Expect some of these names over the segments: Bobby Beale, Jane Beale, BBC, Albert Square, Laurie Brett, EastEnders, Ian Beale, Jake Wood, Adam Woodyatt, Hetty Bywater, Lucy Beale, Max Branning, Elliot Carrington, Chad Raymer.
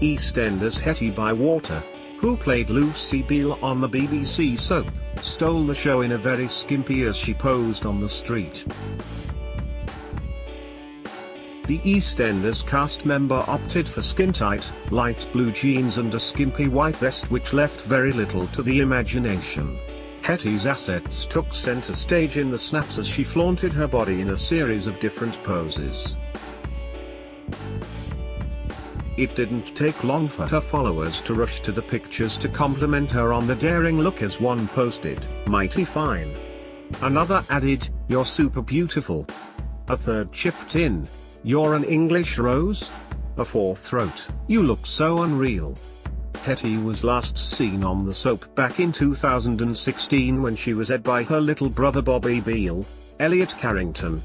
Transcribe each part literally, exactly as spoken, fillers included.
EastEnders Hetty Bywater, who played Lucy Beale on the B B C soap, stole the show in a very skimpy as she posed on the street. The EastEnders cast member opted for skin-tight, light blue jeans and a skimpy white vest which left very little to the imagination. Hetty's assets took center stage in the snaps as she flaunted her body in a series of different poses. It didn't take long for her followers to rush to the pictures to compliment her on the daring look, as one posted, "Mighty fine." Another added, "You're super beautiful." A third chipped in, "You're an English rose?" A fourth wrote, "You look so unreal." Hetty was last seen on the soap back in two thousand sixteen when she was ed by her little brother Bobby Beale, Elliot Carrington.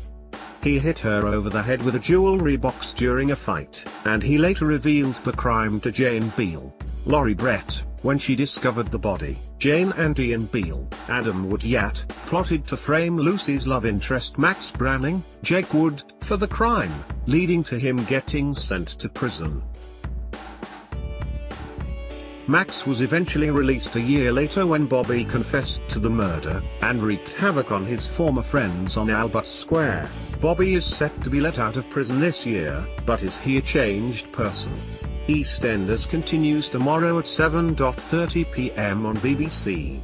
He hit her over the head with a jewelry box during a fight, and he later revealed the crime to Jane Beale, Laurie Brett, when she discovered the body. Jane and Ian Beale, Adam Woodyatt, plotted to frame Lucy's love interest Max Branning, Jake Wood, for the crime, leading to him getting sent to prison. Max was eventually released a year later when Bobby confessed to the murder, and wreaked havoc on his former friends on Albert Square. Bobby is set to be let out of prison this year, but is he a changed person? EastEnders continues tomorrow at seven thirty p m on B B C.